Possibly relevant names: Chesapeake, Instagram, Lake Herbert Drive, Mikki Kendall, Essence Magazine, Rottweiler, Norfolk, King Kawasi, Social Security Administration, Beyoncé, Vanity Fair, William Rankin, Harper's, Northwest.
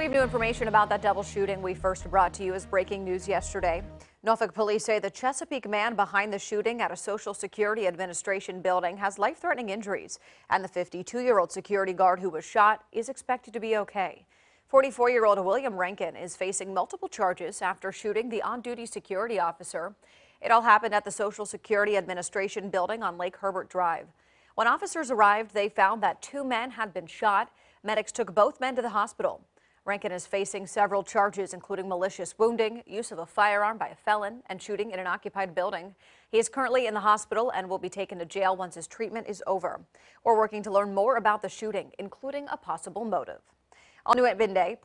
We have new information about that double shooting we first brought to you as breaking news yesterday. Norfolk police say the Chesapeake man behind the shooting at a Social Security Administration building has life-threatening injuries, and the 52-year-old security guard who was shot is expected to be okay. 44-year-old William Rankin is facing multiple charges after shooting the on-duty security officer. It all happened at the Social Security Administration building on Lake Herbert Drive. When officers arrived, they found that two men had been shot. Medics took both men to the hospital. Rankin is facing several charges, including malicious wounding, use of a firearm by a felon, and shooting in an occupied building. He is currently in the hospital and will be taken to jail once his treatment is over. We're working to learn more about the shooting, including a possible motive. All new at midday.